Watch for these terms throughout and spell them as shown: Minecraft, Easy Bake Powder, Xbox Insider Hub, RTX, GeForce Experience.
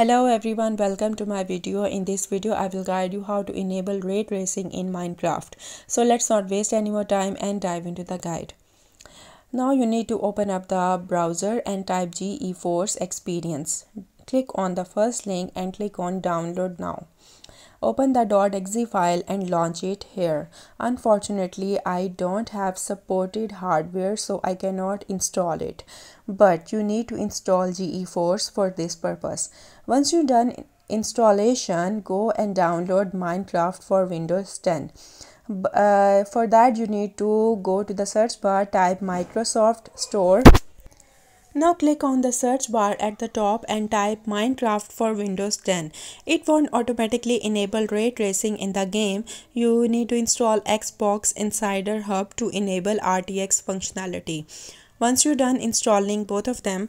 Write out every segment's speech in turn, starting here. Hello everyone, welcome to my video. In this video I will guide you how to enable ray tracing in Minecraft. So let's not waste any more time and dive into the guide. Now you need to open up the browser and type GeForce Experience. Click on the first link and click on download now. Open the .exe file and launch it here. Unfortunately, I don't have supported hardware, so I cannot install it. But you need to install GeForce for this purpose. Once you're done installation, go and download Minecraft for Windows 10. For that, you need to go to the search bar, type Microsoft Store. Now click on the search bar at the top and type Minecraft for Windows 10. It won't automatically enable ray tracing in the game. You need to install Xbox Insider Hub to enable RTX functionality. Once you're done installing both of them,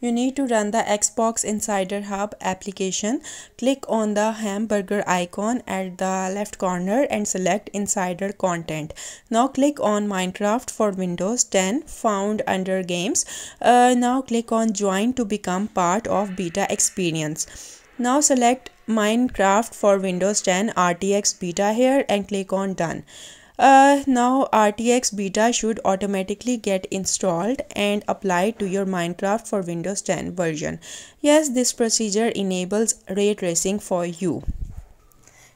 you need to run the Xbox Insider Hub application. Click on the hamburger icon at the left corner and select Insider Content. Now click on Minecraft for Windows 10 found under Games. Now click on Join to become part of Beta Experience. Now select Minecraft for Windows 10 RTX Beta here and click on Done. Now RTX Beta should automatically get installed and applied to your Minecraft for Windows 10 version. Yes, this procedure enables ray tracing for you.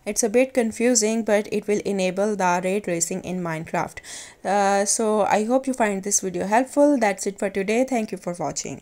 It's a bit confusing, but it will enable the ray tracing in Minecraft. So I hope you find this video helpful. That's it for today. Thank you for watching.